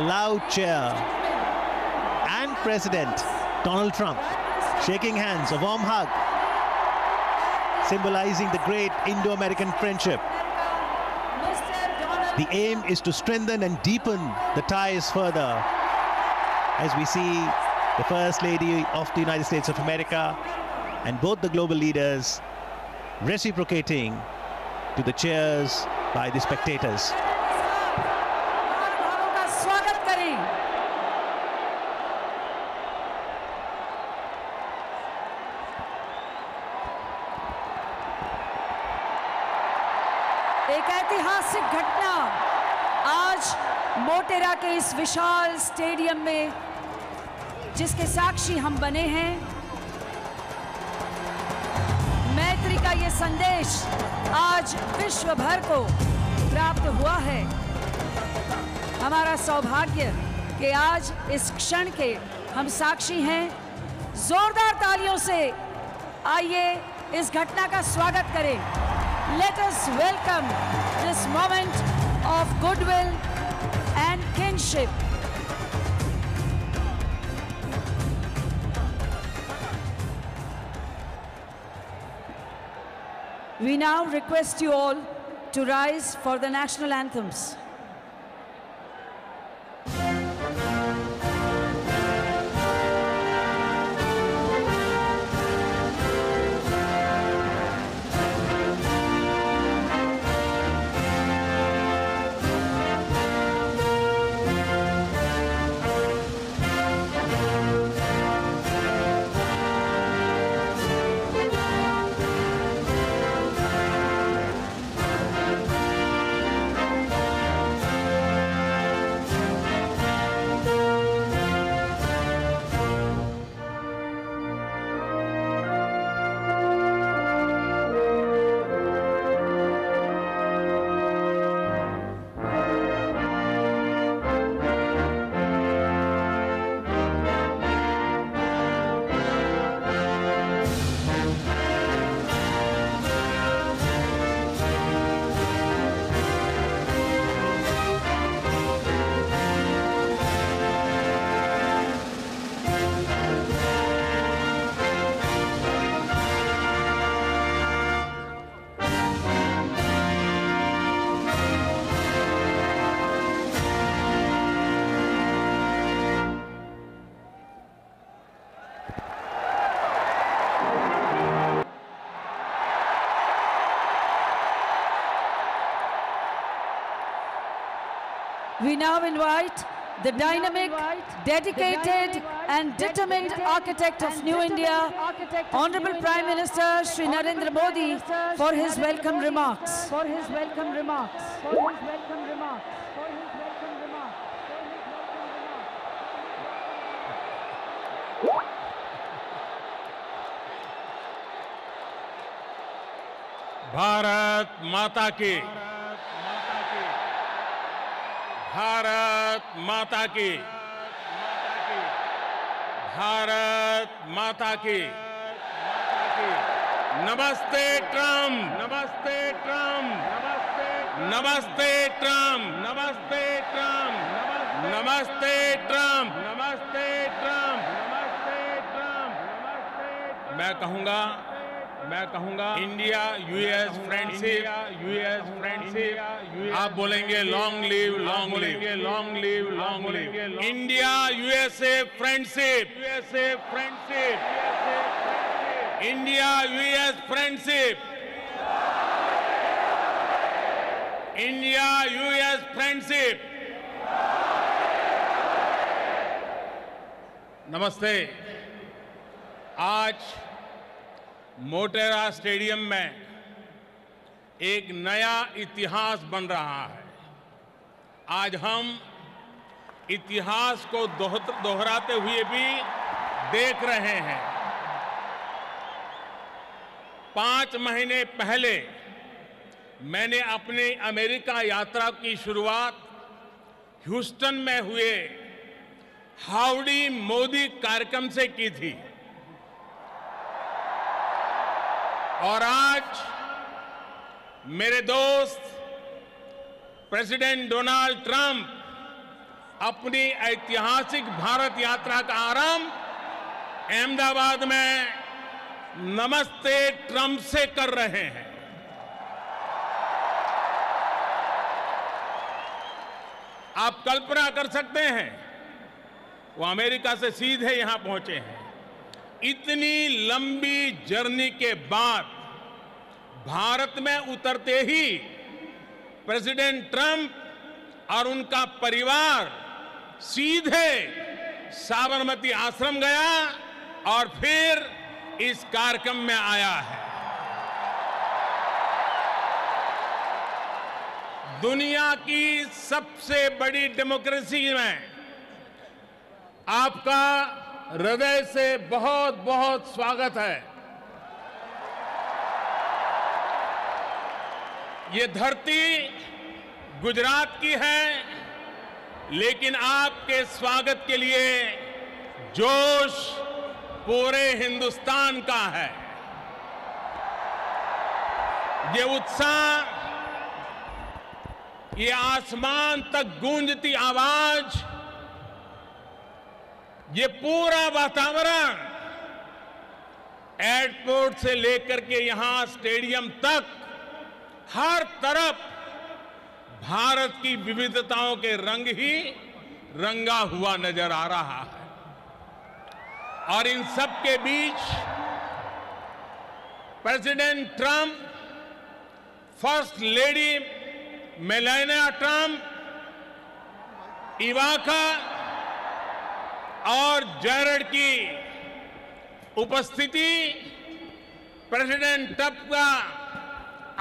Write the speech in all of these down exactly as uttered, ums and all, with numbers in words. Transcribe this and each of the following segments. A loud cheer. And President Donald Trump shaking hands, a warm hug, symbolizing the great Indo-American friendship. The aim is to strengthen and deepen the ties further, as we see the First Lady of the United States of America and both the global leaders reciprocating to the cheers by the spectators. ऐतिहासिक घटना आज मोटेरा के इस विशाल stadium में जिसके साक्षी हम बने हैं, मैत्री का ये संदेश आज विश्व भर को प्राप्त हुआ है। हमारा सौभाग्य कि आज इस क्षण के हम साक्षी हैं। जोरदार तालियों से आइए इस घटना का स्वागत करें। Let us welcome this moment of goodwill and kinship. We now request you all to rise for the national anthems. We now invite the dynamic, dedicated and determined architect of New India, Honorable Prime Minister Shri Narendra Modi, for his welcome remarks. For his welcome remarks. For his welcome remarks. Bharat Mata Ki. Bharat Mata की, भारत माता की, नमस्ते Trump, नमस्ते Trump, नमस्ते Trump, नमस्ते Trump, नमस्ते Trump, नमस्ते Trump, नमस्ते Trump. मैं कहूँगा, मैं कहूँगा India US friendship, US friendship. आप बोलेंगे long live, long live, long live, long live. India USA friendship, USA friendship. India US friendship, India US friendship. नमस्ते। आज मोटेरा स्टेडियम में एक नया इतिहास बन रहा है। आज हम इतिहास को दोहराते हुए भी देख रहे हैं। पाँच महीने पहले मैंने अपनी अमेरिका यात्रा की शुरुआत ह्यूस्टन में हुए हाउडी मोदी कार्यक्रम से की थी, और आज मेरे दोस्त प्रेसिडेंट डोनाल्ड ट्रंप अपनी ऐतिहासिक भारत यात्रा का आरंभ अहमदाबाद में नमस्ते ट्रम्प से कर रहे हैं। आप कल्पना कर सकते हैं, वो अमेरिका से सीधे यहां पहुंचे हैं। इतनी लंबी जर्नी के बाद भारत में उतरते ही प्रेसिडेंट ट्रंप और उनका परिवार सीधे साबरमती आश्रम गया और फिर इस कार्यक्रम में आया है। दुनिया की सबसे बड़ी डेमोक्रेसी में आपका हृदय से बहुत बहुत स्वागत है। ये धरती गुजरात की है, लेकिन आपके स्वागत के लिए जोश पूरे हिंदुस्तान का है। ये उत्साह, ये आसमान तक गूंजती आवाज, ये पूरा वातावरण एयरपोर्ट से लेकर के यहां स्टेडियम तक हर तरफ भारत की विविधताओं के रंग ही रंगा हुआ नजर आ रहा है। और इन सब के बीच president Trump, first lady Melania Trump, Ivanka और जेरेड की उपस्थिति प्रेसिडेंट ट्रंप का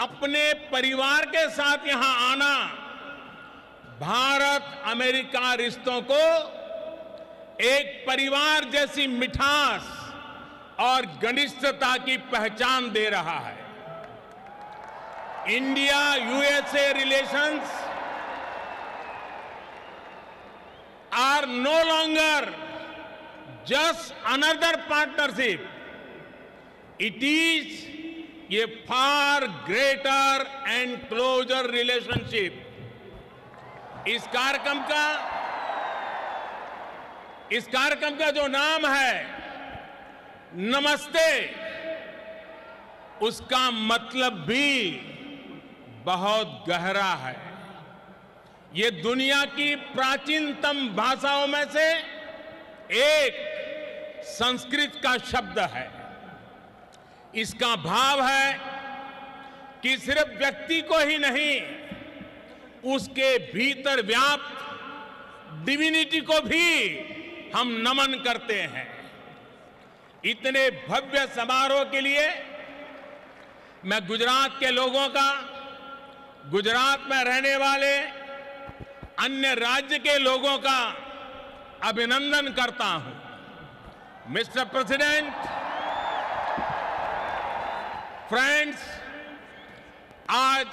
अपने परिवार के साथ यहां आना भारत अमेरिका रिश्तों को एक परिवार जैसी मिठास और घनिष्ठता की पहचान दे रहा है। India USA relations are no longer just another partnership, it is ये far greater and closer relationship. इस कार्यक्रम का इस कार्यक्रम का जो नाम है नमस्ते, उसका मतलब भी बहुत गहरा है। ये दुनिया की प्राचीनतम भाषाओं में से एक संस्कृत का शब्द है। इसका भाव है कि सिर्फ व्यक्ति को ही नहीं, उसके भीतर व्याप्त डिविनिटी को भी हम नमन करते हैं। इतने भव्य समारोह के लिए मैं गुजरात के लोगों का, गुजरात में रहने वाले अन्य राज्य के लोगों का अभिनंदन करता हूं। मिस्टर प्रेसिडेंट, फ्रेंड्स, आज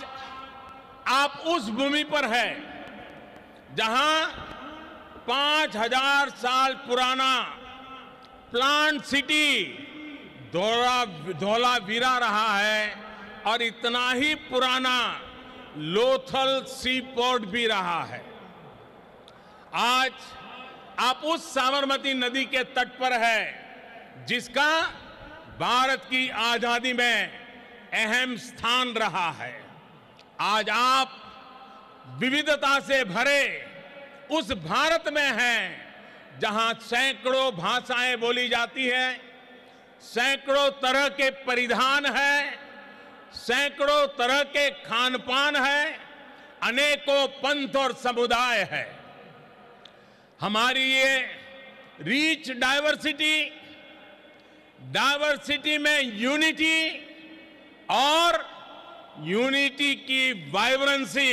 आप उस भूमि पर हैं जहां पांच हजार साल पुराना प्लांट सिटी धोला धोलावीरा रहा है और इतना ही पुराना लोथल सी पोर्ट भी रहा है। आज आप उस साबरमती नदी के तट पर हैं जिसका भारत की आजादी में अहम स्थान रहा है। आज आप विविधता से भरे उस भारत में हैं जहां सैकड़ों भाषाएं बोली जाती हैं, सैकड़ों तरह के परिधान हैं, सैकड़ों तरह के खान पान हैं, अनेकों पंथ और समुदाय हैं। हमारी ये रिच डाइवर्सिटी डाइवर्सिटी में यूनिटी और यूनिटी की वाइब्रेंसी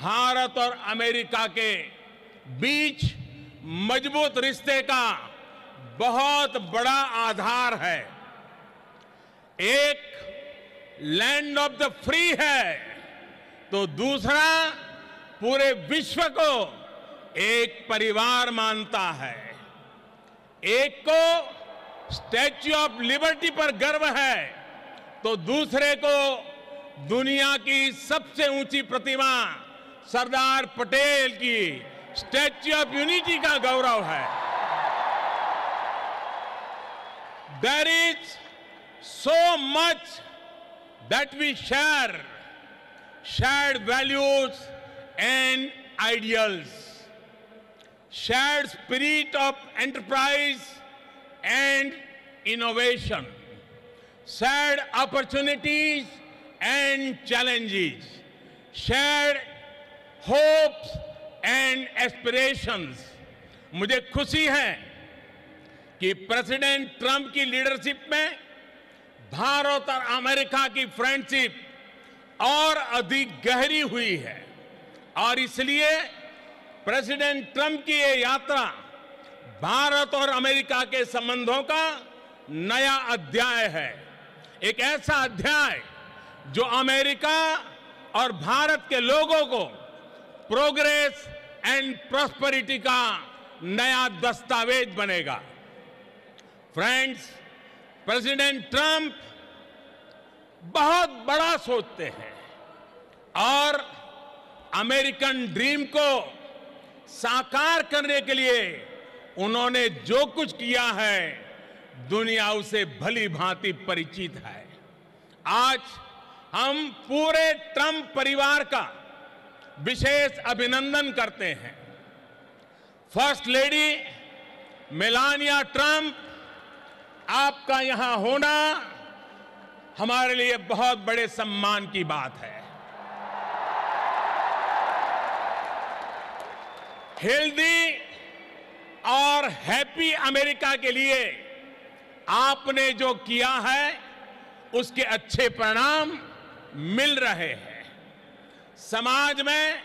भारत और अमेरिका के बीच मजबूत रिश्ते का बहुत बड़ा आधार है। एक लैंड ऑफ द फ्री है तो दूसरा पूरे विश्व को एक परिवार मानता है। एक को स्टैच्यू ऑफ लिबर्टी पर गर्व है तो दूसरे को दुनिया की सबसे ऊंची प्रतिमा सरदार पटेल की स्टैच्यू ऑफ यूनिटी का गौरव है. There is so much that we share, shared values and ideals, shared spirit of enterprise and innovation, shared opportunities and challenges, shared hopes and aspirations. मुझे खुशी है कि प्रेसिडेंट ट्रंप की लीडरशिप में भारत और अमेरिका की फ्रेंडशिप और अधिक गहरी हुई है और इसलिए प्रेसिडेंट ट्रंप की ये यात्रा भारत और अमेरिका के संबंधों का नया अध्याय है. एक ऐसा अध्याय जो अमेरिका और भारत के लोगों को प्रोग्रेस एंड प्रॉस्पेरिटी का नया दस्तावेज बनेगा. फ्रेंड्स, प्रेसिडेंट ट्रंप बहुत बड़ा सोचते हैं और अमेरिकन ड्रीम को साकार करने के लिए उन्होंने जो कुछ किया है दुनिया उसे भली भांति परिचित है. आज हम पूरे ट्रंप परिवार का विशेष अभिनंदन करते हैं. फर्स्ट लेडी मेलानिया ट्रंप, आपका यहां होना हमारे लिए बहुत बड़े सम्मान की बात है. हेल्दी और हैप्पी अमेरिका के लिए आपने जो किया है उसके अच्छे परिणाम मिल रहे हैं. समाज में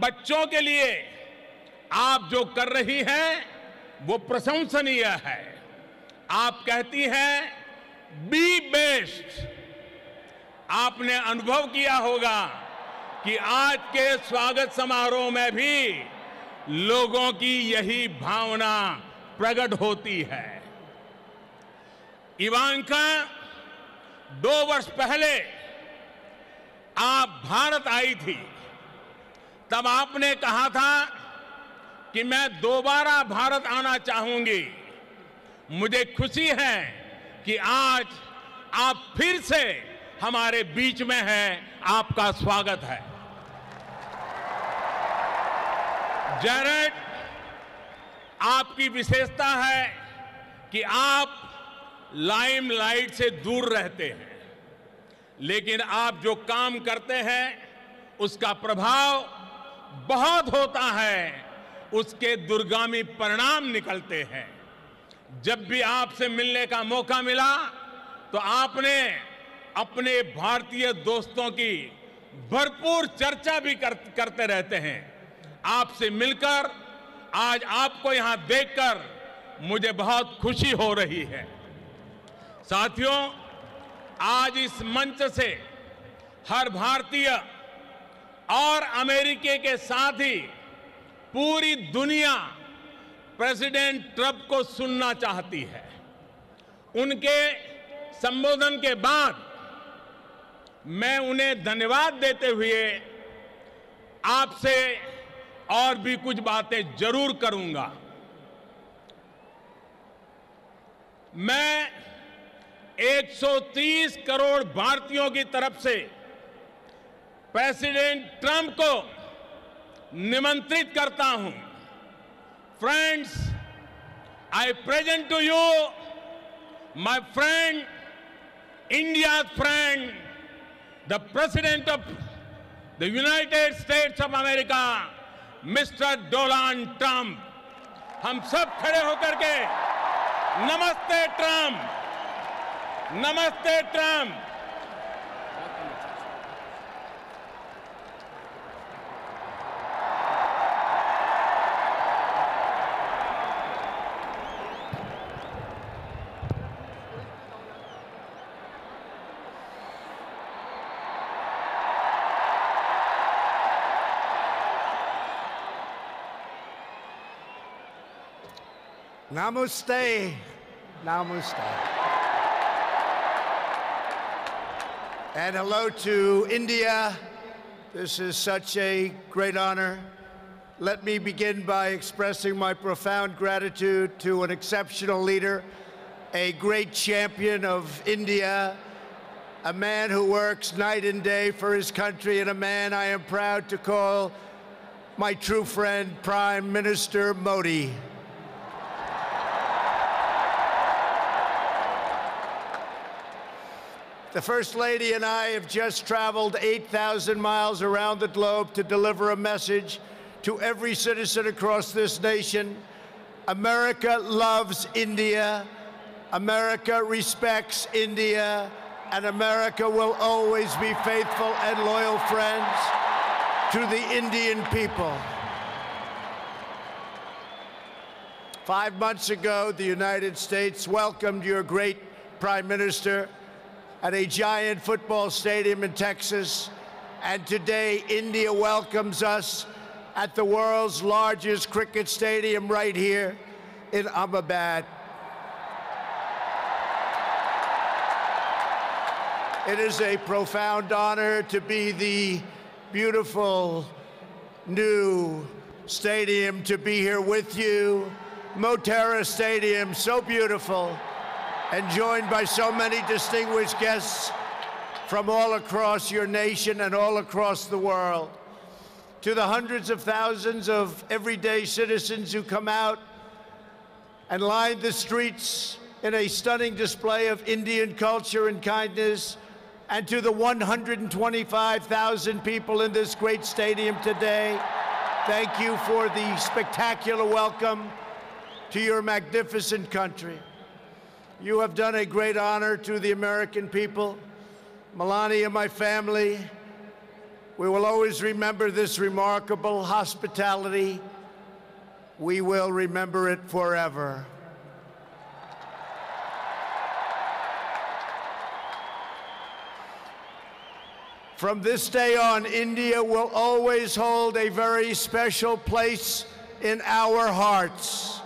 बच्चों के लिए आप जो कर रही हैं वो प्रशंसनीय है. आप कहती हैं बी बेस्ट. आपने अनुभव किया होगा कि आज के स्वागत समारोह में भी लोगों की यही भावना प्रकट होती है. इवांका, दो वर्ष पहले आप भारत आई थी, तब आपने कहा था कि मैं दोबारा भारत आना चाहूंगी. मुझे खुशी है कि आज आप फिर से हमारे बीच में हैं. आपका स्वागत है. जैरेड, आपकी विशेषता है कि आप लाइमलाइट से दूर रहते हैं, लेकिन आप जो काम करते हैं उसका प्रभाव बहुत होता है, उसके दूरगामी परिणाम निकलते हैं. जब भी आपसे मिलने का मौका मिला तो आपने अपने भारतीय दोस्तों की भरपूर चर्चा भी कर, करते रहते हैं. आपसे मिलकर, आज आपको यहां देखकर मुझे बहुत खुशी हो रही है. साथियों, आज इस मंच से हर भारतीय और अमेरिका के साथ ही पूरी दुनिया प्रेसिडेंट ट्रंप को सुनना चाहती है. उनके संबोधन के बाद मैं उन्हें धन्यवाद देते हुए आपसे और भी कुछ बातें जरूर करूंगा. मैं एक सौ तीस करोड़ भारतीयों की तरफ से प्रेसिडेंट ट्रंप को निमंत्रित करता हूं. Friends, I present to you my friend, India's friend, the President of the United States of America, Mister Donald Trump. हम सब खड़े होकर के नमस्ते ट्रम्प, नमस्ते Trump. Namaste. Namaste. And hello to India. This is such a great honor Let me begin by expressing my profound gratitude to an exceptional leader, a great champion of India, a man who works night and day for his country, and a man I am proud to call my true friend, Prime Minister Modi. The First Lady and I have just traveled eight thousand miles around the globe to deliver a message to every citizen across this nation. America loves India, America respects India, and America will always be faithful and loyal friends to the Indian people. Five months ago, the United States welcomed your great Prime Minister at a giant football stadium in Texas, and today India welcomes us at the world's largest cricket stadium right here in Ahmedabad. It is a profound honor to be the beautiful new stadium, to be here with you. Motera Stadium, so beautiful, and joined by so many distinguished guests from all across your nation and all across the world. To the hundreds of thousands of everyday citizens who come out and line the streets in a stunning display of Indian culture and kindness, and to the one hundred twenty-five thousand people in this great stadium today, thank you for the spectacular welcome to your magnificent country. You have done a great honor to the American people. Melania and my family, we will always remember this remarkable hospitality. We will remember it forever. From this day on, India will always hold a very special place in our hearts.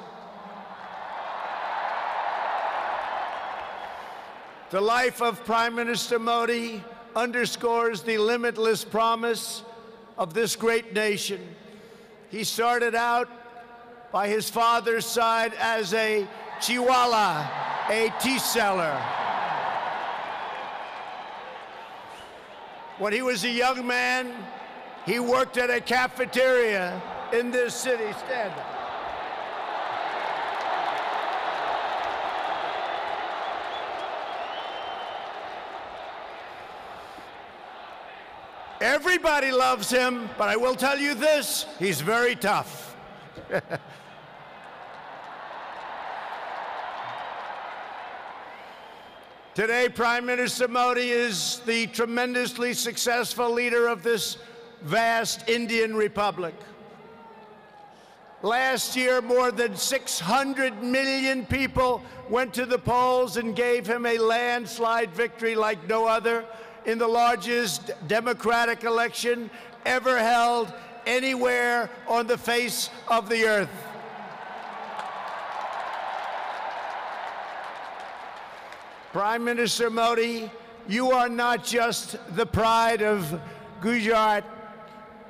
The life of Prime Minister Modi underscores the limitless promise of this great nation. He started out by his father's side as a chiwala, a tea seller. When he was a young man, he worked at a cafeteria in this city. Stand up. Everybody loves him, but I will tell you this, he's very tough. Today, Prime Minister Modi is the tremendously successful leader of this vast Indian Republic. Last year, more than six hundred million people went to the polls and gave him a landslide victory like no other, in the largest democratic election ever held anywhere on the face of the earth. Prime Minister Modi, you are not just the pride of Gujarat.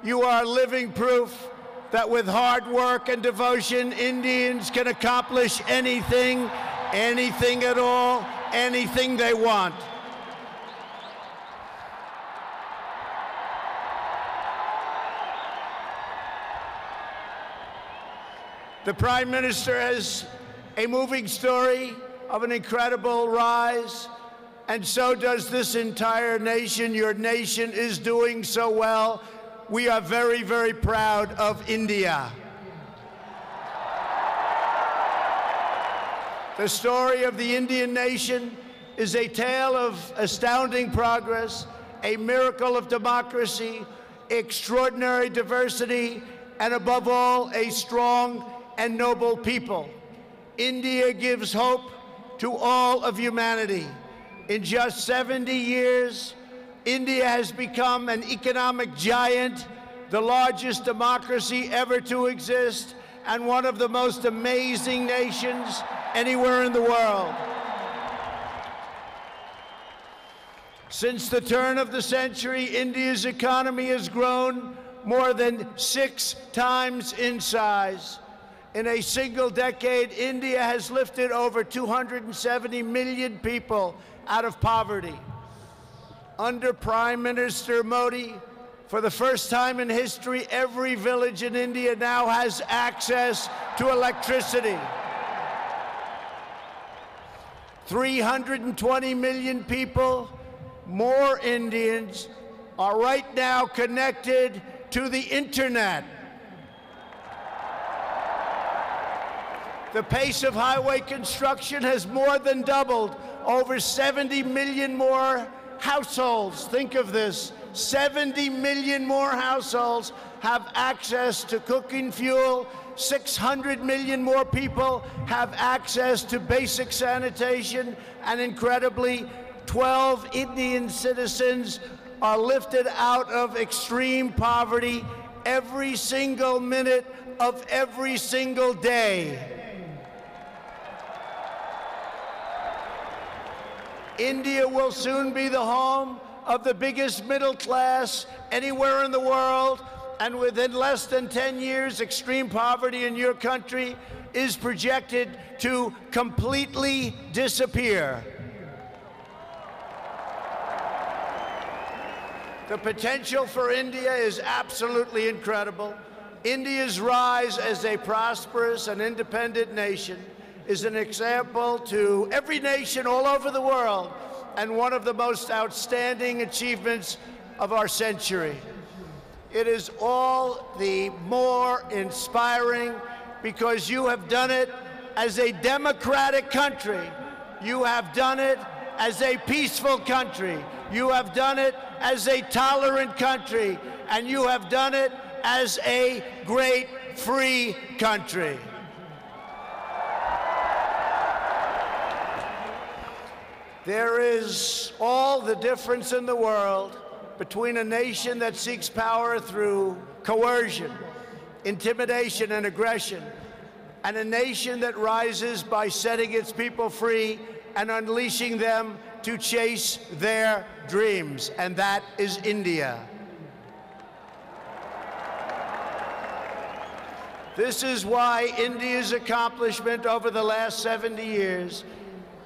You are living proof that with hard work and devotion, Indians can accomplish anything, anything at all, anything they want. The Prime Minister has a moving story of an incredible rise, and so does this entire nation. Your nation is doing so well. We are very, very proud of India. The story of the Indian nation is a tale of astounding progress, a miracle of democracy, extraordinary diversity, and above all, a strong and noble people. India gives hope to all of humanity. In just seventy years, India has become an economic giant, the largest democracy ever to exist, and one of the most amazing nations anywhere in the world. Since the turn of the century, India's economy has grown more than six times in size. In a single decade, India has lifted over two hundred seventy million people out of poverty. Under Prime Minister Modi, for the first time in history, every village in India now has access to electricity. three hundred twenty million people, more Indians, are right now connected to the internet. The pace of highway construction has more than doubled. Over seventy million more households, think of this, seventy million more households have access to cooking fuel. six hundred million more people have access to basic sanitation, and incredibly, twelve Indian citizens are lifted out of extreme poverty every single minute of every single day. India will soon be the home of the biggest middle class anywhere in the world, and within less than ten years, extreme poverty in your country is projected to completely disappear. The potential for India is absolutely incredible. India's rise as a prosperous and independent nation is an example to every nation all over the world, and one of the most outstanding achievements of our century. It is all the more inspiring because you have done it as a democratic country. You have done it as a peaceful country. You have done it as a tolerant country. And you have done it as a great free country. There is all the difference in the world between a nation that seeks power through coercion, intimidation, and aggression, and a nation that rises by setting its people free and unleashing them to chase their dreams. And that is India. This is why India's accomplishment over the last seventy years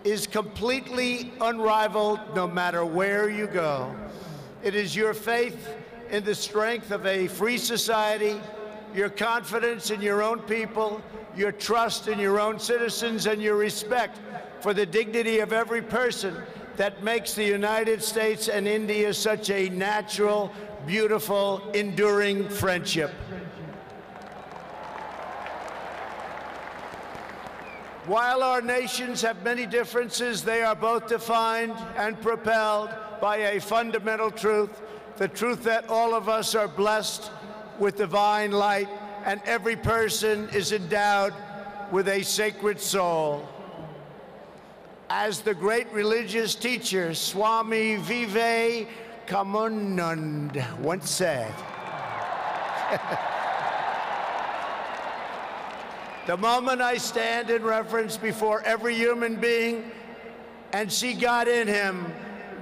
is completely unrivaled no matter where you go. It is your faith in the strength of a free society, your confidence in your own people, your trust in your own citizens, and your respect for the dignity of every person that makes the United States and India such a natural, beautiful, enduring friendship. While our nations have many differences, they are both defined and propelled by a fundamental truth, the truth that all of us are blessed with divine light, and every person is endowed with a sacred soul. As the great religious teacher Swami Vivekananda once said, the moment I stand in reverence before every human being and see God in him,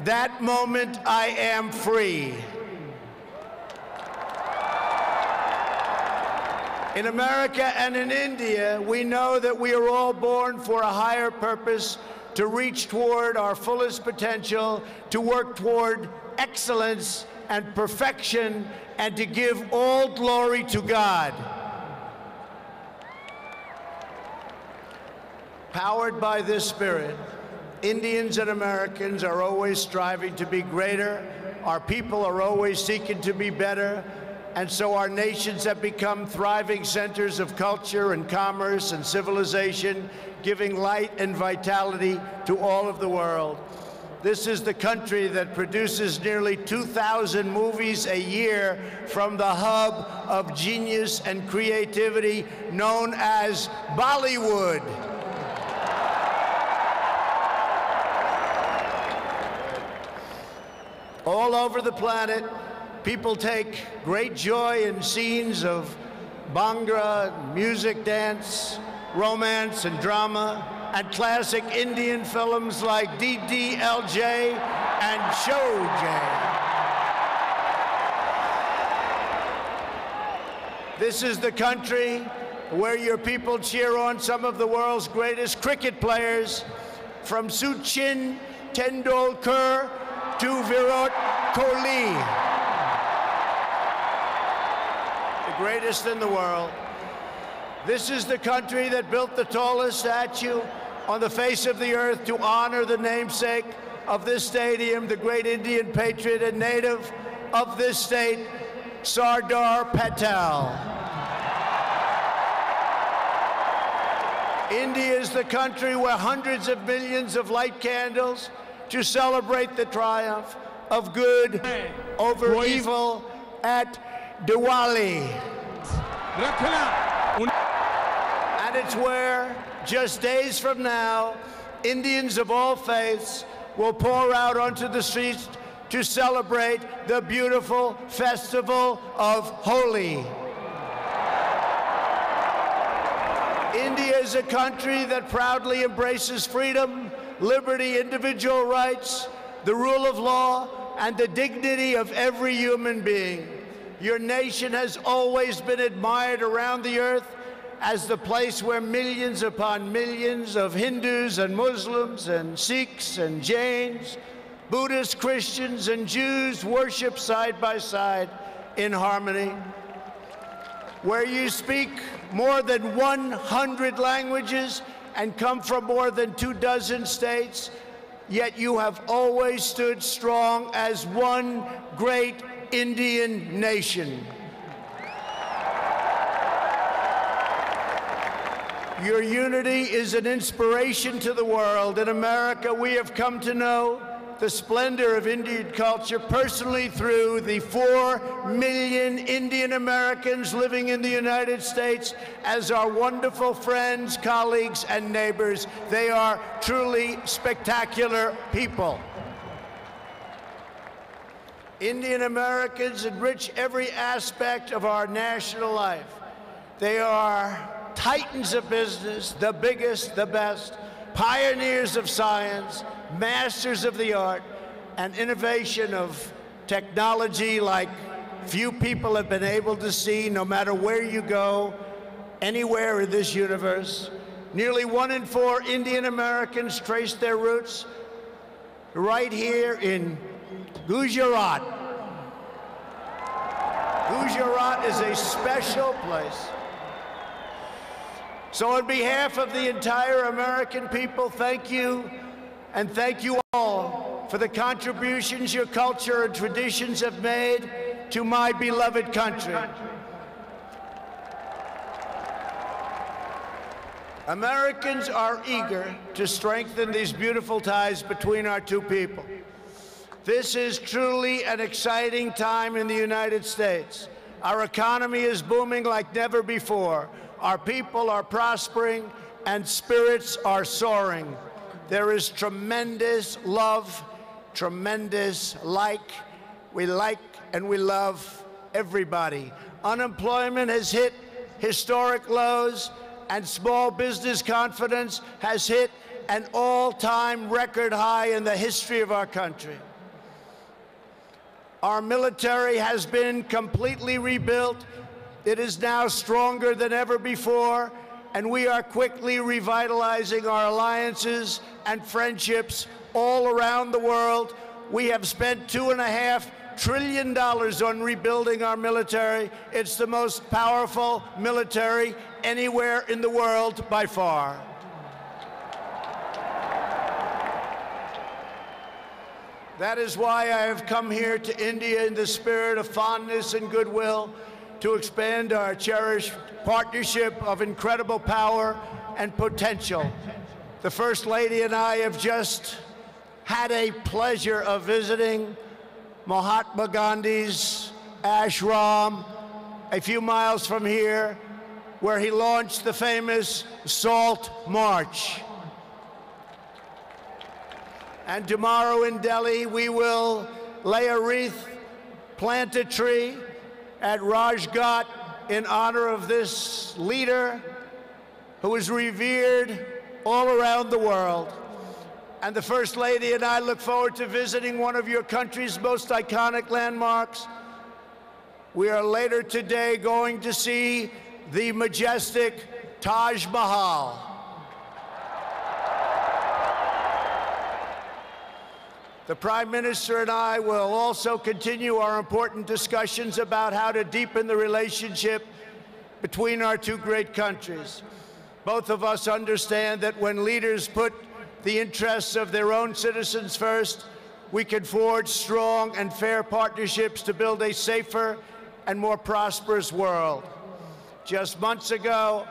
that moment I am free. In America and in India, we know that we are all born for a higher purpose, to reach toward our fullest potential, to work toward excellence and perfection, and to give all glory to God. Powered by this spirit, Indians and Americans are always striving to be greater. Our people are always seeking to be better. And so our nations have become thriving centers of culture and commerce and civilization, giving light and vitality to all of the world. This is the country that produces nearly two thousand movies a year from the hub of genius and creativity known as Bollywood. All over the planet, people take great joy in scenes of Bhangra, music, dance, romance, and drama, and classic Indian films like D D L J and Show J. This is the country where your people cheer on some of the world's greatest cricket players, from Sachin Tendulkar to Virat Kohli, the greatest in the world. This is the country that built the tallest statue on the face of the earth to honor the namesake of this stadium, the great Indian patriot and native of this state, Sardar Patel. India is the country where hundreds of millions of light candles to celebrate the triumph of good over Boys. evil at Diwali. And it's where, just days from now, Indians of all faiths will pour out onto the streets to celebrate the beautiful festival of Holi. India is a country that proudly embraces freedom, liberty, individual rights, the rule of law, and the dignity of every human being. Your nation has always been admired around the earth as the place where millions upon millions of Hindus and Muslims and Sikhs and Jains, Buddhists, Christians, and Jews worship side by side in harmony, where you speak more than one hundred languages and come from more than two dozen states, yet you have always stood strong as one great Indian nation. Your unity is an inspiration to the world. In America, we have come to know the splendor of Indian culture personally through the four million Indian Americans living in the United States as our wonderful friends, colleagues, and neighbors. They are truly spectacular people. Indian Americans enrich every aspect of our national life. They are titans of business, the biggest, the best, pioneers of science, masters of the art, and innovation of technology like few people have been able to see, no matter where you go, anywhere in this universe. Nearly one in four Indian Americans trace their roots right here in Gujarat. Gujarat is a special place. So on behalf of the entire American people, thank you. And thank you all for the contributions your culture and traditions have made to my beloved country. Americans are eager to strengthen these beautiful ties between our two people. This is truly an exciting time in the United States. Our economy is booming like never before. Our people are prospering and spirits are soaring. There is tremendous love, tremendous like. We like and we love everybody. Unemployment has hit historic lows, and small business confidence has hit an all-time record high in the history of our country. Our military has been completely rebuilt. It is now stronger than ever before, and we are quickly revitalizing our alliances and friendships all around the world. We have spent two and a half trillion dollars on rebuilding our military. It's the most powerful military anywhere in the world by far. That is why I have come here to India in the spirit of fondness and goodwill, to expand our cherished partnership of incredible power and potential. The First Lady and I have just had a pleasure of visiting Mahatma Gandhi's ashram a few miles from here, where he launched the famous Salt March. And tomorrow in Delhi, we will lay a wreath, plant a tree at Raj Ghat in honor of this leader who is revered all around the world. And the First Lady and I look forward to visiting one of your country's most iconic landmarks, We are later today going to see the majestic Taj Mahal. The Prime Minister and I will also continue our important discussions about how to deepen the relationship between our two great countries. Both of us understand that when leaders put the interests of their own citizens first, we can forge strong and fair partnerships to build a safer and more prosperous world. Just months ago,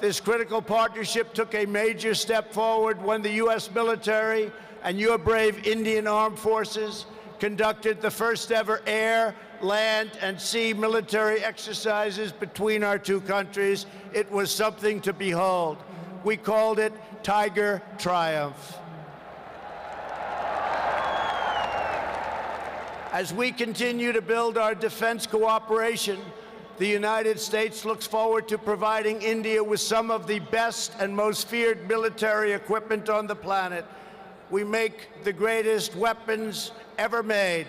this critical partnership took a major step forward when the U S military and your brave Indian Armed Forces conducted the first ever air, land, and sea military exercises between our two countries. It was something to behold. We called it Tiger Triumph. As we continue to build our defense cooperation, the United States looks forward to providing India with some of the best and most feared military equipment on the planet. We make the greatest weapons ever made: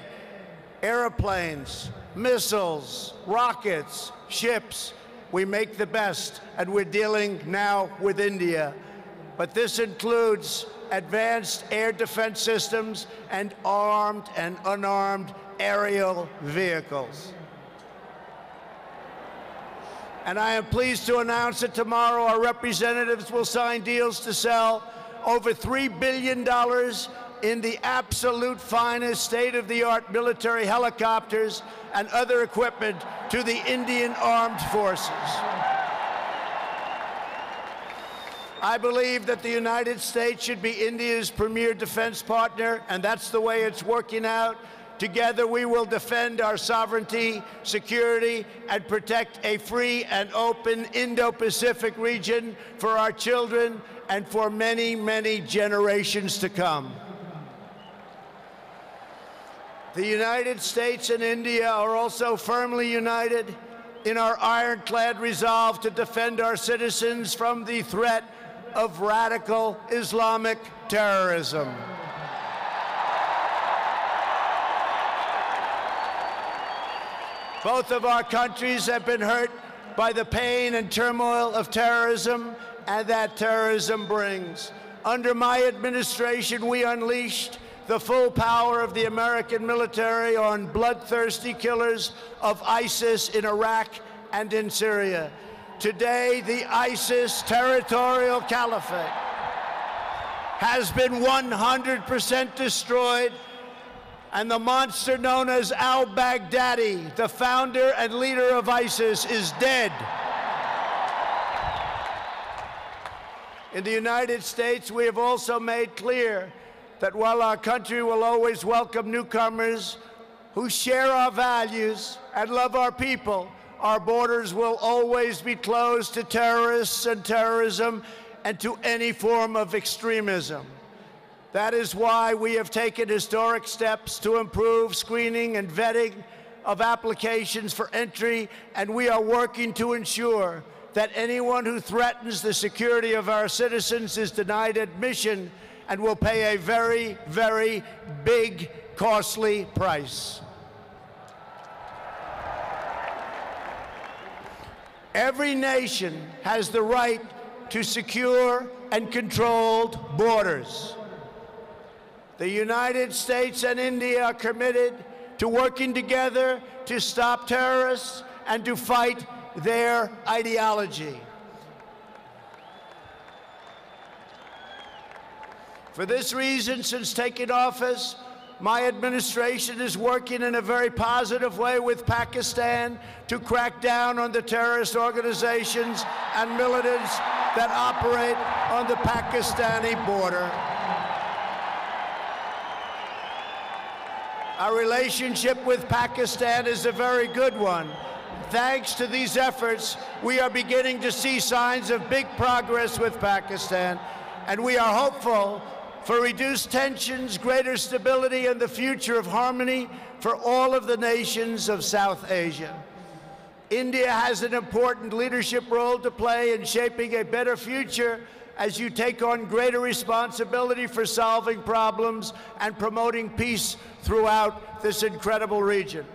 airplanes, missiles, rockets, ships. We make the best, and we're dealing now with India. But this includes advanced air defense systems and armed and unarmed aerial vehicles. And I am pleased to announce that tomorrow our representatives will sign deals to sell over three billion dollars in the absolute finest state-of-the-art military helicopters and other equipment to the Indian Armed Forces. I believe that the United States should be India's premier defense partner, and that's the way it's working out. Together, we will defend our sovereignty, security, and protect a free and open Indo-Pacific region for our children and for many, many generations to come. The United States and India are also firmly united in our ironclad resolve to defend our citizens from the threat of radical Islamic terrorism. Both of our countries have been hurt by the pain and turmoil of terrorism and that terrorism brings. Under my administration, we unleashed the full power of the American military on bloodthirsty killers of ISIS in Iraq and in Syria. Today, the ISIS territorial caliphate has been one hundred percent destroyed, and the monster known as Al-Baghdadi, the founder and leader of ISIS, is dead. In the United States, we have also made clear that while our country will always welcome newcomers who share our values and love our people, our borders will always be closed to terrorists and terrorism and to any form of extremism. That is why we have taken historic steps to improve screening and vetting of applications for entry, and we are working to ensure that anyone who threatens the security of our citizens is denied admission and will pay a very, very big, costly price. Every nation has the right to secure and controlled borders. The United States and India are committed to working together to stop terrorists and to fight their ideology. For this reason, since taking office, my administration is working in a very positive way with Pakistan to crack down on the terrorist organizations and militants that operate on the Pakistani border. Our relationship with Pakistan is a very good one. Thanks to these efforts, we are beginning to see signs of big progress with Pakistan, and we are hopeful for reduced tensions, greater stability, and the future of harmony for all of the nations of South Asia. India has an important leadership role to play in shaping a better future as you take on greater responsibility for solving problems and promoting peace throughout this incredible region.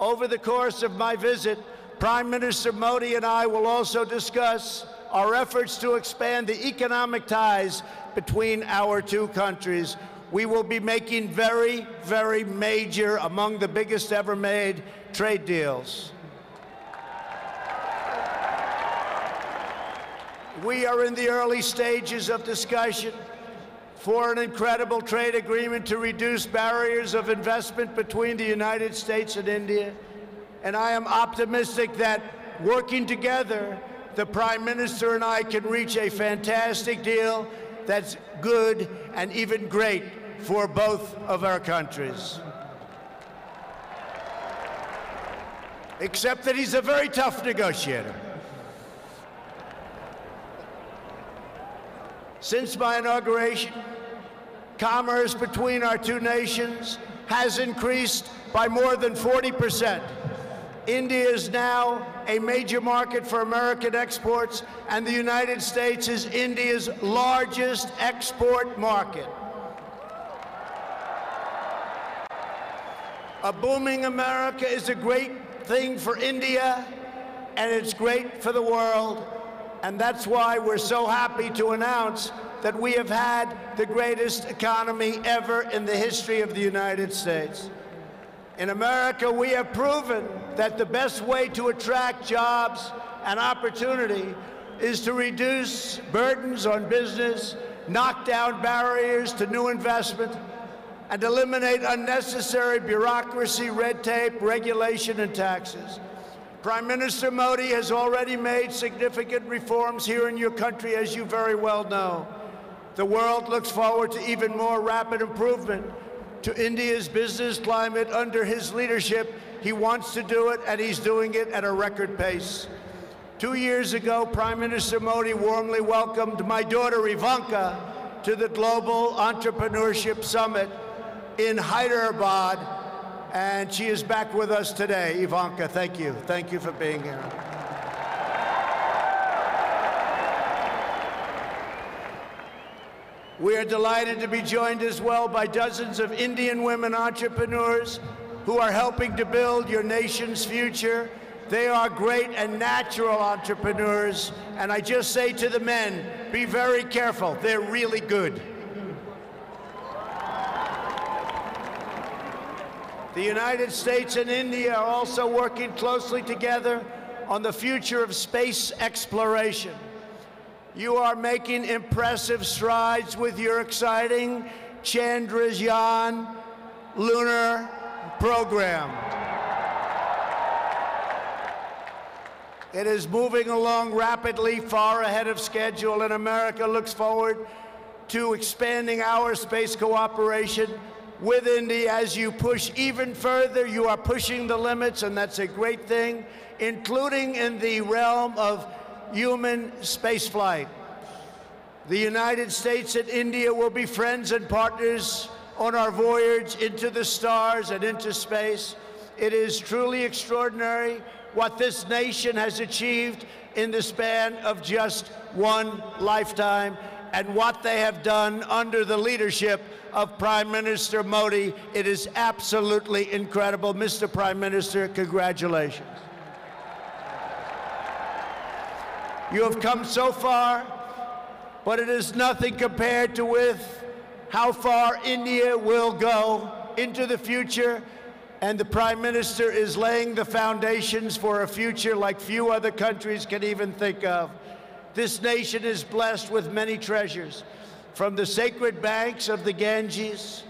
Over the course of my visit, Prime Minister Modi and I will also discuss our efforts to expand the economic ties between our two countries. We will be making very, very major, among the biggest ever made, trade deals. We are in the early stages of discussion for an incredible trade agreement to reduce barriers of investment between the United States and India. And I am optimistic that, working together, the Prime Minister and I can reach a fantastic deal that's good and even great for both of our countries. Except that he's a very tough negotiator. Since my inauguration, commerce between our two nations has increased by more than forty percent. India is now a major market for American exports, and the United States is India's largest export market. A booming America is a great thing for India, and it's great for the world. And that's why we're so happy to announce that we have had the greatest economy ever in the history of the United States. In America, we have proven that the best way to attract jobs and opportunity is to reduce burdens on business, knock down barriers to new investment, and eliminate unnecessary bureaucracy, red tape, regulation, and taxes. Prime Minister Modi has already made significant reforms here in your country, as you very well know. The world looks forward to even more rapid improvement to India's business climate under his leadership. He wants to do it, and he's doing it at a record pace. Two years ago, Prime Minister Modi warmly welcomed my daughter Ivanka to the Global Entrepreneurship Summit in Hyderabad, and she is back with us today. Ivanka, thank you. Thank you for being here. We are delighted to be joined as well by dozens of Indian women entrepreneurs who are helping to build your nation's future. They are great and natural entrepreneurs. And I just say to the men, be very careful. They're really good. The United States and India are also working closely together on the future of space exploration. You are making impressive strides with your exciting Chandrayaan lunar program. It is moving along rapidly, far ahead of schedule, and America looks forward to expanding our space cooperation with India. As you push even further, you are pushing the limits, and that's a great thing, including in the realm of human spaceflight. The United States and India will be friends and partners on our voyage into the stars and into space. It is truly extraordinary what this nation has achieved in the span of just one lifetime, and what they have done under the leadership of Prime Minister Modi. It is absolutely incredible. Mister Prime Minister, congratulations. You have come so far, but it is nothing compared to with how far India will go into the future, and the Prime Minister is laying the foundations for a future like few other countries can even think of. This nation is blessed with many treasures, from the sacred banks of the Ganges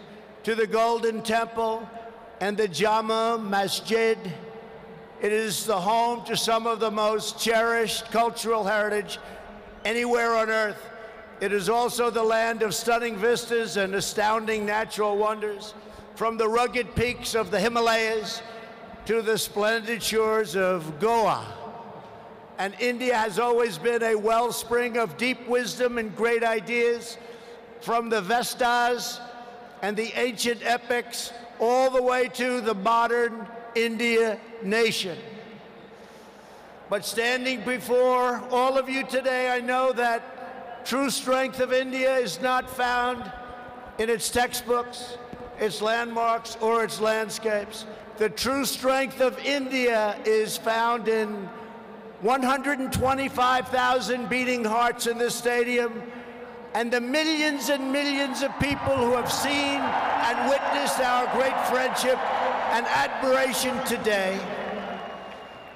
to the Golden Temple and the Jama Masjid. It is the home to some of the most cherished cultural heritage anywhere on earth. It is also the land of stunning vistas and astounding natural wonders, from the rugged peaks of the Himalayas to the splendid shores of Goa. And India has always been a wellspring of deep wisdom and great ideas, from the Vedas and the ancient epics all the way to the modern India nation. But standing before all of you today, I know that true strength of India is not found in its textbooks, its landmarks, or its landscapes. The true strength of India is found in one hundred twenty-five thousand beating hearts in this stadium and the millions and millions of people who have seen and witnessed our great friendship and admiration today.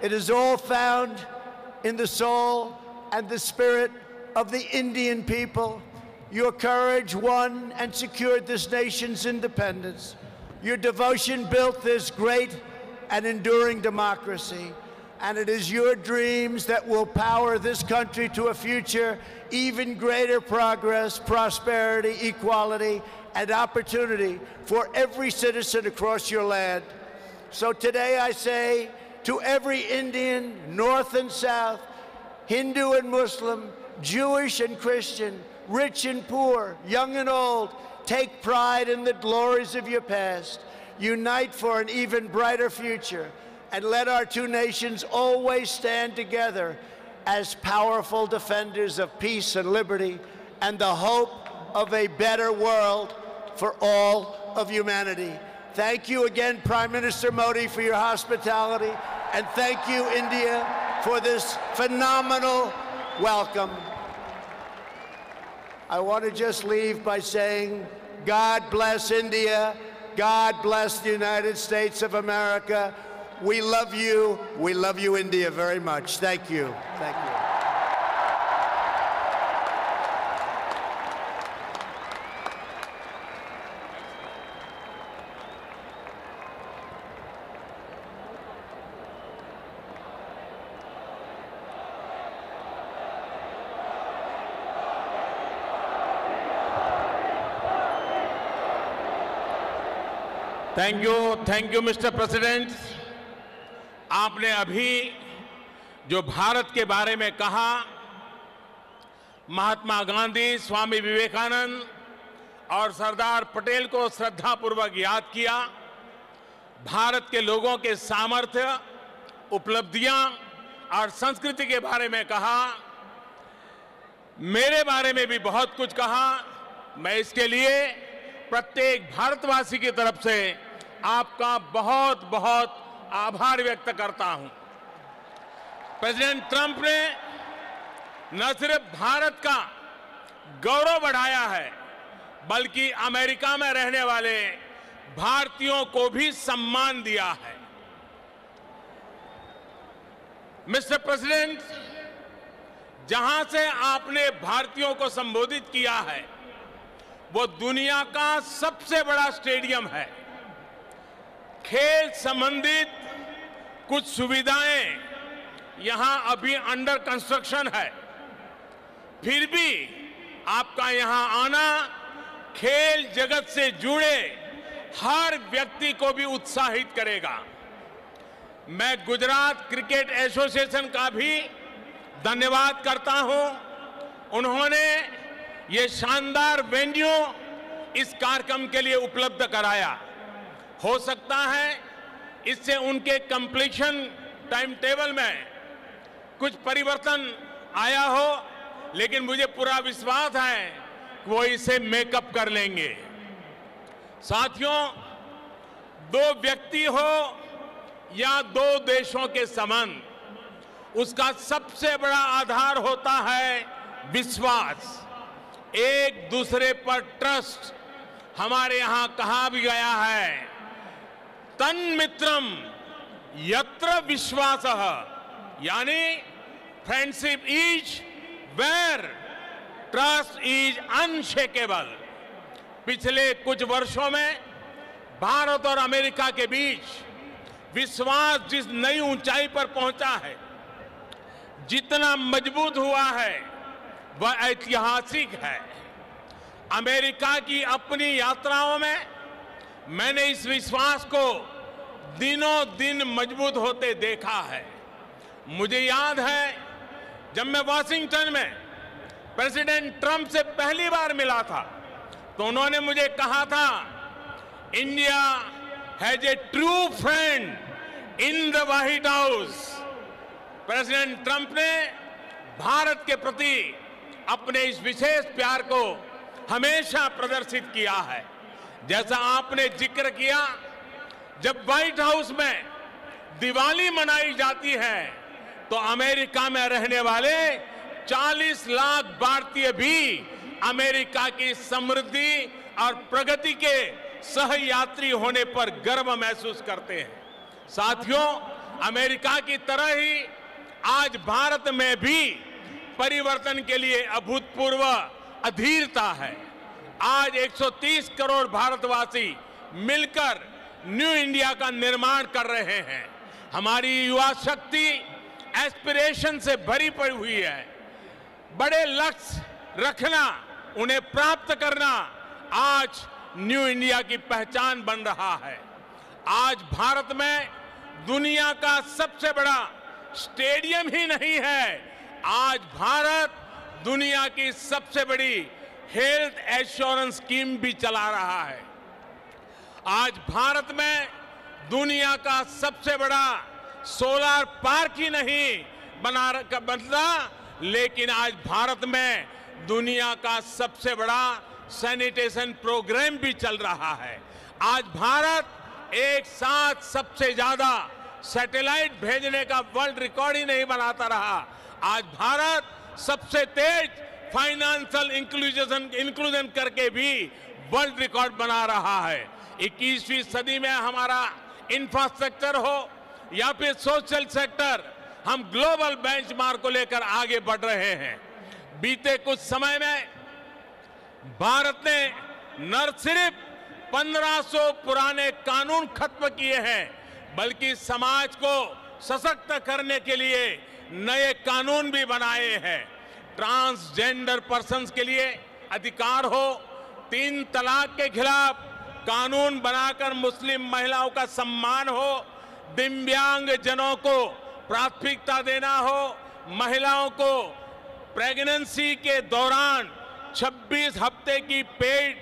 It is all found in the soul and the spirit of the Indian people. Your courage won and secured this nation's independence. Your devotion built this great and enduring democracy. And it is your dreams that will power this country to a future even greater progress, prosperity, equality, and opportunity for every citizen across your land. So today I say to every Indian, North and South, Hindu and Muslim, Jewish and Christian, rich and poor, young and old, take pride in the glories of your past. Unite for an even brighter future. And let our two nations always stand together as powerful defenders of peace and liberty and the hope of a better world for all of humanity. Thank you again, Prime Minister Modi, for your hospitality, and thank you, India, for this phenomenal welcome. I want to just leave by saying, God bless India, God bless the United States of America. We love you. We love you, India, very much. Thank you. Thank you. Thank you. Thank you, Mister President. आपने अभी जो भारत के बारे में कहा, महात्मा गांधी, स्वामी विवेकानंद और सरदार पटेल को श्रद्धापूर्वक याद किया, भारत के लोगों के सामर्थ्य, उपलब्धियां और संस्कृति के बारे में कहा, मेरे बारे में भी बहुत कुछ कहा, मैं इसके लिए प्रत्येक भारतवासी की तरफ से आपका बहुत बहुत आभार व्यक्त करता हूं। प्रेसिडेंट ट्रंप ने न सिर्फ भारत का गौरव बढ़ाया है, बल्कि अमेरिका में रहने वाले भारतीयों को भी सम्मान दिया है। मिस्टर प्रेसिडेंट, जहां से आपने भारतीयों को संबोधित किया है, वो दुनिया का सबसे बड़ा स्टेडियम है। खेल संबंधित कुछ सुविधाएं यहां अभी अंडर कंस्ट्रक्शन है, फिर भी आपका यहां आना खेल जगत से जुड़े हर व्यक्ति को भी उत्साहित करेगा। मैं गुजरात क्रिकेट एसोसिएशन का भी धन्यवाद करता हूं। उन्होंने ये शानदार वेन्यू इस कार्यक्रम के लिए उपलब्ध कराया। हो सकता है इससे उनके कंप्लीशन टाइम टेबल में कुछ परिवर्तन आया हो, लेकिन मुझे पूरा विश्वास है कि वो इसे मेकअप कर लेंगे। साथियों, दो व्यक्ति हो या दो देशों के संबंध, उसका सबसे बड़ा आधार होता है विश्वास, एक दूसरे पर ट्रस्ट। हमारे यहाँ कहा भी गया है, तन्मित्रम यत्र विश्वासः, यानी friendship is where trust is unshakeable. पिछले कुछ वर्षों में भारत और अमेरिका के बीच विश्वास जिस नई ऊंचाई पर पहुंचा है, जितना मजबूत हुआ है, वह ऐतिहासिक है। अमेरिका की अपनी यात्राओं में मैंने इस विश्वास को दिनों दिन मजबूत होते देखा है। मुझे याद है जब मैं वाशिंगटन में प्रेसिडेंट ट्रंप से पहली बार मिला था, तो उन्होंने मुझे कहा था, India has a true friend in the White House. President Trump ने भारत के प्रति अपने इस विशेष प्यार को हमेशा प्रदर्शित किया है। जैसा आपने जिक्र किया, जब व्हाइट हाउस में दिवाली मनाई जाती है तो अमेरिका में रहने वाले चालीस लाख भारतीय भी अमेरिका की समृद्धि और प्रगति के सहयात्री होने पर गर्व महसूस करते हैं। साथियों, अमेरिका की तरह ही आज भारत में भी परिवर्तन के लिए अभूतपूर्व अधीरता है। आज एक सौ तीस करोड़ भारतवासी मिलकर न्यू इंडिया का निर्माण कर रहे हैं। हमारी युवा शक्ति एस्पिरेशन से भरी पड़ी हुई है। बड़े लक्ष्य रखना, उन्हें प्राप्त करना आज न्यू इंडिया की पहचान बन रहा है। आज भारत में दुनिया का सबसे बड़ा स्टेडियम ही नहीं है, आज भारत दुनिया की सबसे बड़ी हेल्थ एश्योरेंस स्कीम भी चला रहा है। आज भारत में दुनिया का सबसे बड़ा सोलर पार्क ही नहीं बना बदला, लेकिन आज भारत में दुनिया का सबसे बड़ा सैनिटेशन प्रोग्राम भी चल रहा है। आज भारत एक साथ सबसे ज्यादा सैटेलाइट भेजने का वर्ल्ड रिकॉर्ड ही नहीं बनाता रहा, आज भारत सबसे तेज फाइनेंशियल इंक्लूजन इंक्लूजन करके भी वर्ल्ड रिकॉर्ड बना रहा है। इक्कीसवीं सदी में हमारा इंफ्रास्ट्रक्चर हो या फिर सोशल सेक्टर, हम ग्लोबल बेंचमार्क को लेकर आगे बढ़ रहे हैं। बीते कुछ समय में भारत ने न सिर्फ पंद्रह सौ पुराने कानून खत्म किए हैं, बल्कि समाज को सशक्त करने के लिए नए कानून भी बनाए हैं। ट्रांसजेंडर पर्संस के लिए अधिकार हो, तीन तलाक के खिलाफ कानून बनाकर मुस्लिम महिलाओं का सम्मान हो, दिव्यांग जनों को प्राथमिकता देना हो, महिलाओं को प्रेगनेंसी के दौरान छब्बीस हफ्ते की पेड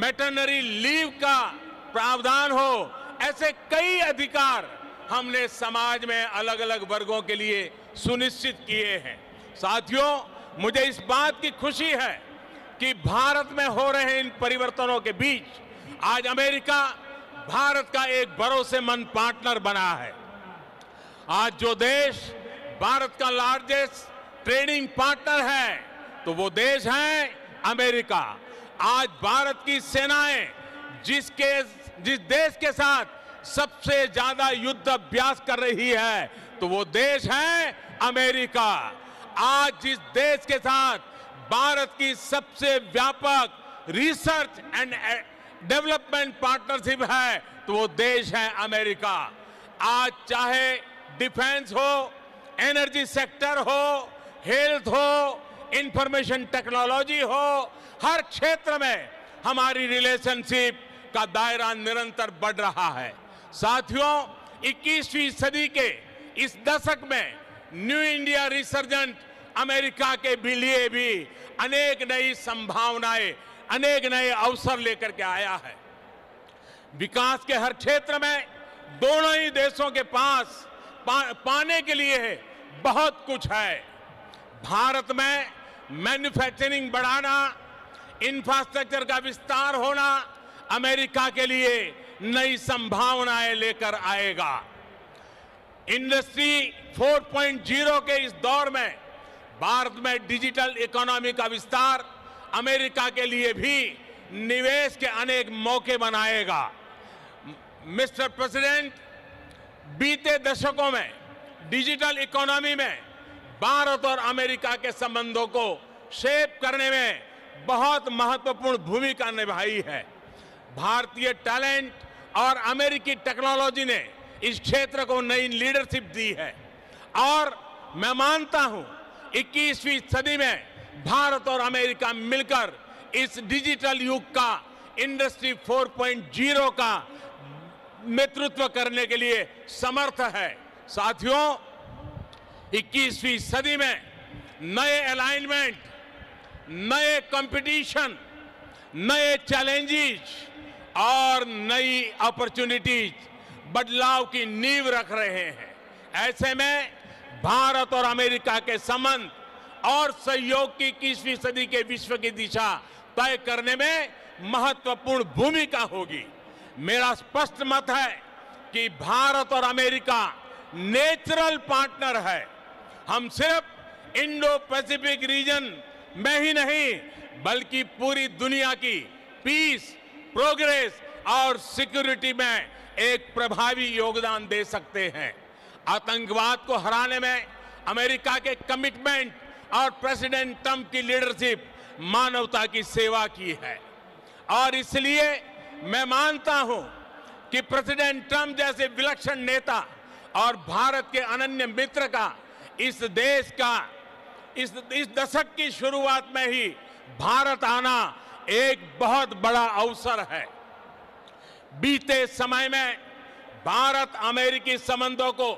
मैटरनरी लीव का प्रावधान हो, ऐसे कई अधिकार हमने समाज में अलग अलग वर्गों के लिए सुनिश्चित किए हैं। साथियों, मुझे इस बात की खुशी है कि भारत में हो रहे इन परिवर्तनों के बीच आज अमेरिका भारत का एक भरोसेमंद पार्टनर बना है। आज जो देश भारत का लार्जेस्ट ट्रेडिंग पार्टनर है तो वो देश है अमेरिका। आज भारत की सेनाएं जिसके जिस देश के साथ सबसे ज्यादा युद्ध अभ्यास कर रही है तो वो देश है अमेरिका। आज जिस देश के साथ भारत की सबसे व्यापक रिसर्च एंड डेवलपमेंट पार्टनरशिप है तो वो देश है अमेरिका। आज चाहे डिफेंस हो, एनर्जी सेक्टर हो, हेल्थ हो, इंफॉर्मेशन टेक्नोलॉजी हो, हर क्षेत्र में हमारी रिलेशनशिप का दायरा निरंतर बढ़ रहा है। साथियों, इक्कीसवीं सदी के इस दशक में न्यू इंडिया रिसर्जेंट अमेरिका के लिए भी अनेक नई संभावनाएं, अनेक नए अवसर लेकर के आया है। विकास के हर क्षेत्र में दोनों ही देशों के पास पा, पाने के लिए बहुत कुछ है। भारत में मैन्युफैक्चरिंग बढ़ाना, इंफ्रास्ट्रक्चर का विस्तार होना अमेरिका के लिए नई संभावनाएं लेकर आएगा। इंडस्ट्री चार पॉइंट ज़ीरो के इस दौर में भारत में डिजिटल इकोनॉमी का विस्तार अमेरिका के लिए भी निवेश के अनेक मौके बनाएगा। मिस्टर प्रेसिडेंट, बीते दशकों में डिजिटल इकोनॉमी में भारत और अमेरिका के संबंधों को शेप करने में बहुत महत्वपूर्ण भूमिका निभाई है। भारतीय टैलेंट और अमेरिकी टेक्नोलॉजी ने इस क्षेत्र को नई लीडरशिप दी है और मैं मानता हूं इक्कीसवीं सदी में भारत और अमेरिका मिलकर इस डिजिटल युग का, इंडस्ट्री चार पॉइंट ज़ीरो का नेतृत्व करने के लिए समर्थ है। साथियों, इक्कीसवीं सदी में नए अलाइनमेंट, नए कंपटीशन, नए चैलेंजेस और नई अपॉर्चुनिटीज बदलाव की नींव रख रहे हैं। ऐसे में भारत और अमेरिका के संबंध और सहयोग की इक्कीसवीं सदी के विश्व की दिशा तय करने में महत्वपूर्ण भूमिका होगी। मेरा स्पष्ट मत है कि भारत और अमेरिका नेचुरल पार्टनर है। हम सिर्फ इंडो पैसिफिक रीजन में ही नहीं बल्कि पूरी दुनिया की पीस, प्रोग्रेस और सिक्योरिटी में एक प्रभावी योगदान दे सकते हैं। आतंकवाद को हराने में अमेरिका के कमिटमेंट और प्रेसिडेंट ट्रंप की लीडरशिप मानवता की सेवा की है और इसलिए मैं मानता हूं कि प्रेसिडेंट ट्रंप जैसे विलक्षण नेता और भारत के अनन्य मित्र का इस देश का इस इस दशक की शुरुआत में ही भारत आना एक बहुत बड़ा अवसर है। बीते समय में भारत अमेरिकी संबंधों को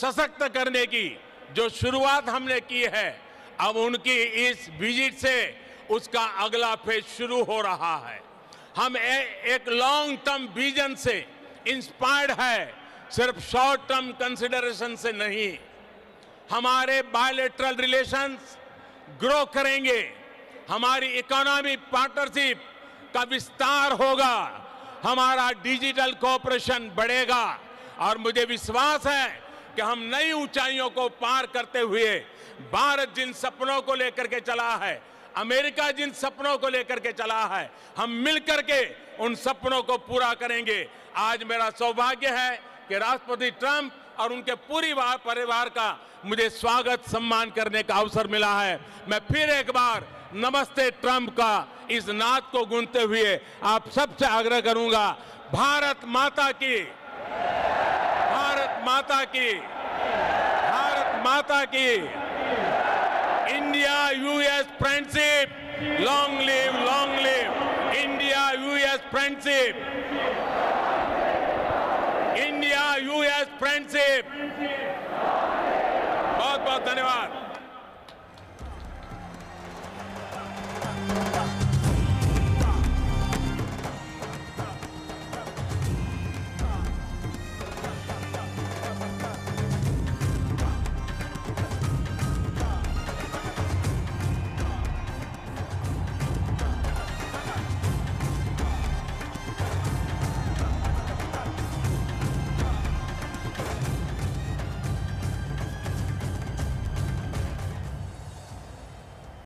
सशक्त करने की जो शुरुआत हमने की है, अब उनकी इस विजिट से उसका अगला फेज शुरू हो रहा है। हम ए, एक लॉन्ग टर्म विजन से इंस्पायर्ड है, सिर्फ शॉर्ट टर्म कंसिडरेशन से नहीं। हमारे बायलैटरल रिलेशंस ग्रो करेंगे, हमारी इकोनॉमी पार्टनरशिप का विस्तार होगा, हमारा डिजिटल कोऑपरेशन बढ़ेगा और मुझे विश्वास है कि हम नई ऊंचाइयों को पार करते हुए भारत जिन सपनों को लेकर के चला है, अमेरिका जिन सपनों को लेकर के चला है, हम मिलकर के उन सपनों को पूरा करेंगे। आज मेरा सौभाग्य है कि राष्ट्रपति ट्रंप और उनके पूरी परिवार का मुझे स्वागत सम्मान करने का अवसर मिला है। मैं फिर एक बार नमस्ते ट्रंप का इस नाद को गूंजते हुए आप सबसे आग्रह करूंगा, भारत माता की, भारत माता की, भारत माता की। India US friendship long live, long live India US friendship, India US friendship. बहुत बहुत धन्यवाद।